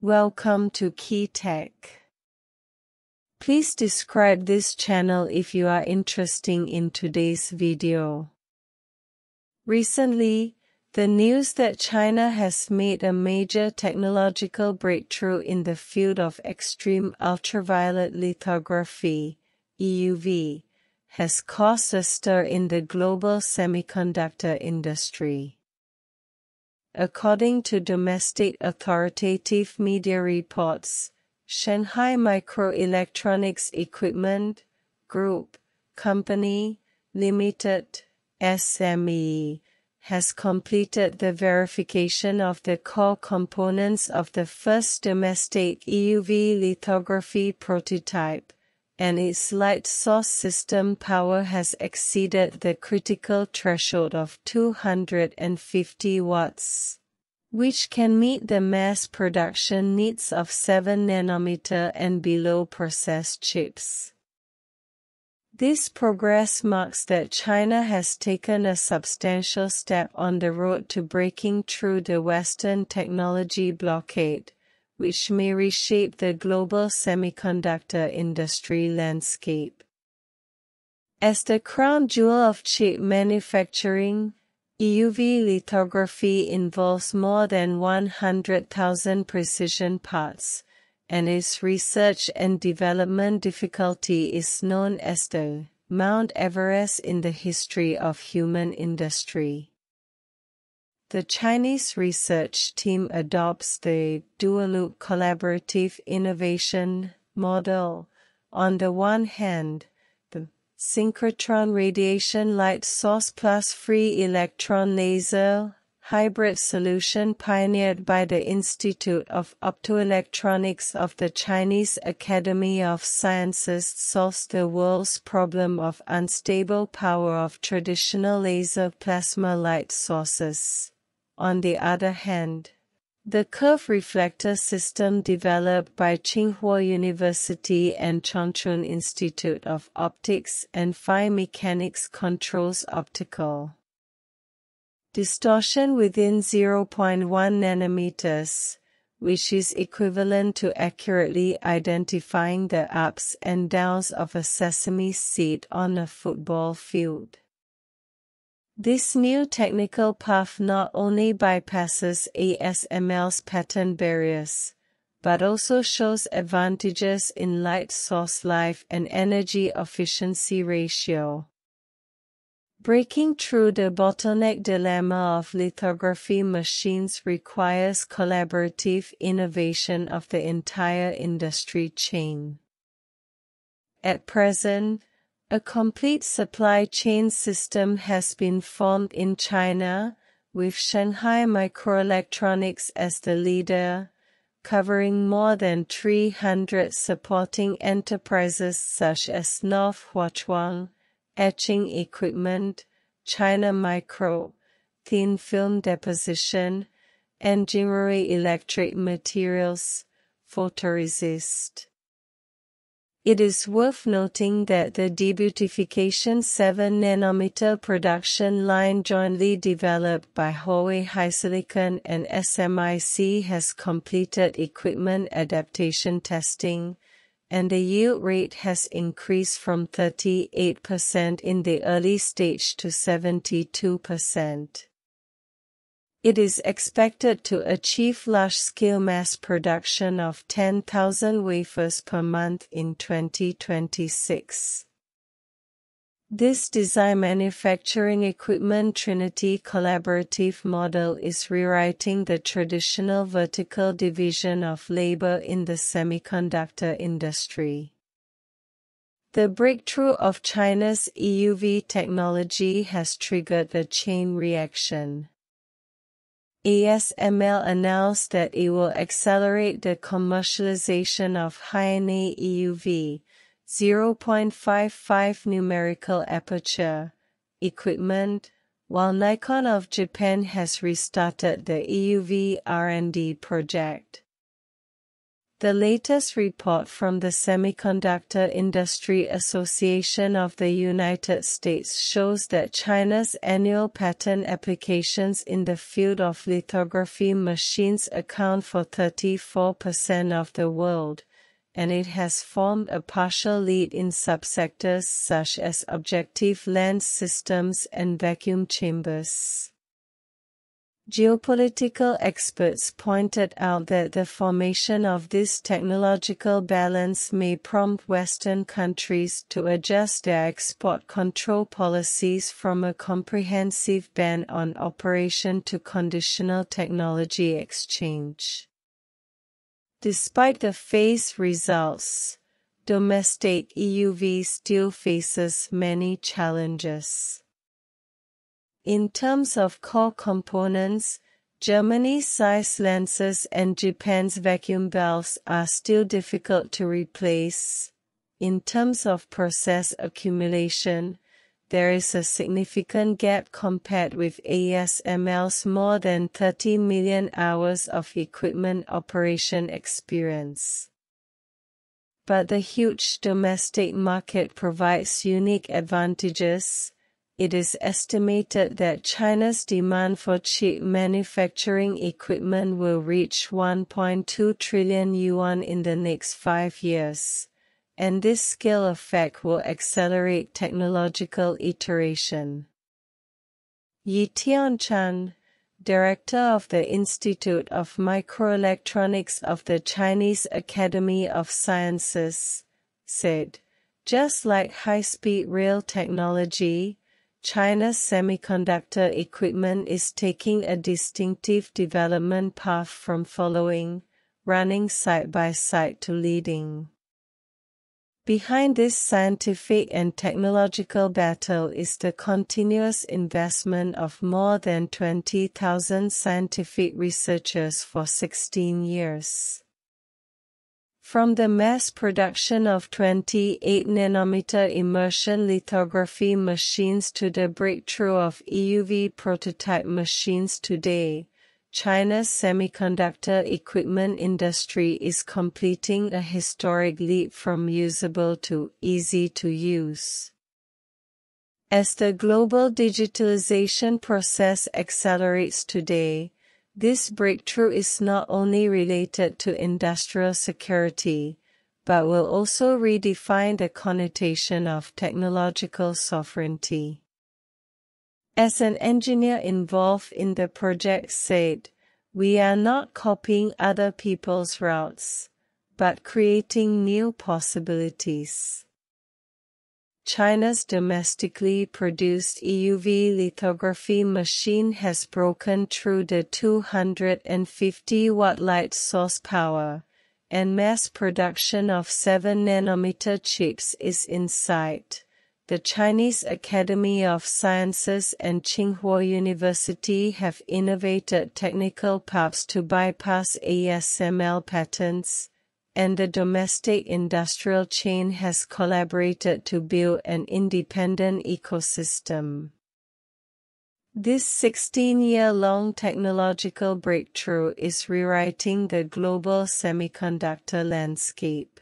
Welcome to Key Tech. Please describe this channel if you are interested in today's video. Recently, the news that China has made a major technological breakthrough in the field of extreme ultraviolet lithography (EUV) has caused a stir in the global semiconductor industry. According to domestic authoritative media reports, Shanghai Microelectronics Equipment Group Company Limited (SME) has completed the verification of the core components of the first domestic EUV lithography prototype, and its light source system power has exceeded the critical threshold of 250 watts, which can meet the mass production needs of 7nm and below process chips. This progress marks that China has taken a substantial step on the road to breaking through the Western technology blockade, which may reshape the global semiconductor industry landscape. As the crown jewel of chip manufacturing, EUV lithography involves more than 100,000 precision parts, and its research and development difficulty is known as the Mount Everest in the history of human industry. The Chinese research team adopts the dual-loop collaborative innovation model. On the one hand, the synchrotron radiation light source plus free electron laser hybrid solution pioneered by the Institute of Optoelectronics of the Chinese Academy of Sciences solves the world's problem of unstable power of traditional laser plasma light sources. On the other hand, the curve reflector system developed by Tsinghua University and Changchun Institute of Optics and Fine Mechanics controls optical distortion within 0.1 nanometers, which is equivalent to accurately identifying the ups and downs of a sesame seed on a football field. This new technical path not only bypasses ASML's patent barriers, but also shows advantages in light source life and energy efficiency ratio. Breaking through the bottleneck dilemma of lithography machines requires collaborative innovation of the entire industry chain. At present, a complete supply chain system has been formed in China, with Shanghai Microelectronics as the leader, covering more than 300 supporting enterprises such as North Huachuang, Etching Equipment, China Micro, Thin Film Deposition, and Jiemu Electric Materials, Photoresist. It is worth noting that the debeautification 7nm production line jointly developed by Huawei HiSilicon and SMIC has completed equipment adaptation testing, and the yield rate has increased from 38% in the early stage to 72%. It is expected to achieve large-scale mass production of 10,000 wafers per month in 2026. This design manufacturing equipment trinity collaborative model is rewriting the traditional vertical division of labor in the semiconductor industry. The breakthrough of China's EUV technology has triggered a chain reaction. ASML announced that it will accelerate the commercialization of high-NA EUV 0.55 numerical aperture equipment, while Nikon of Japan has restarted the EUV R&D project. The latest report from the Semiconductor Industry Association of the United States shows that China's annual patent applications in the field of lithography machines account for 34% of the world, and it has formed a partial lead in subsectors such as objective lens systems and vacuum chambers. Geopolitical experts pointed out that the formation of this technological balance may prompt Western countries to adjust their export control policies from a comprehensive ban on operation to conditional technology exchange. Despite the phased results, domestic EUV still faces many challenges. In terms of core components, Germany's size lenses and Japan's vacuum valves are still difficult to replace. In terms of process accumulation, there is a significant gap compared with ASML's more than 30 million hours of equipment operation experience. But the huge domestic market provides unique advantages. It is estimated that China's demand for cheap manufacturing equipment will reach 1.2 trillion yuan in the next 5 years, and this scale effect will accelerate technological iteration. Yi Tianchan, director of the Institute of Microelectronics of the Chinese Academy of Sciences, said, "Just like high-speed rail technology, China's semiconductor equipment is taking a distinctive development path from following, running side by side to leading." Behind this scientific and technological battle is the continuous investment of more than 20,000 scientific researchers for 16 years. From the mass production of 28-nanometer immersion lithography machines to the breakthrough of EUV prototype machines today, China's semiconductor equipment industry is completing a historic leap from usable to easy to use. As the global digitalization process accelerates today, this breakthrough is not only related to industrial security, but will also redefine the connotation of technological sovereignty. As an engineer involved in the project said, "We are not copying other people's routes, but creating new possibilities." China's domestically produced EUV lithography machine has broken through the 250-watt light source power, and mass production of 7-nanometer chips is in sight. The Chinese Academy of Sciences and Tsinghua University have innovated technical paths to bypass ASML patents, and the domestic industrial chain has collaborated to build an independent ecosystem. This 16-year-long technological breakthrough is rewriting the global semiconductor landscape.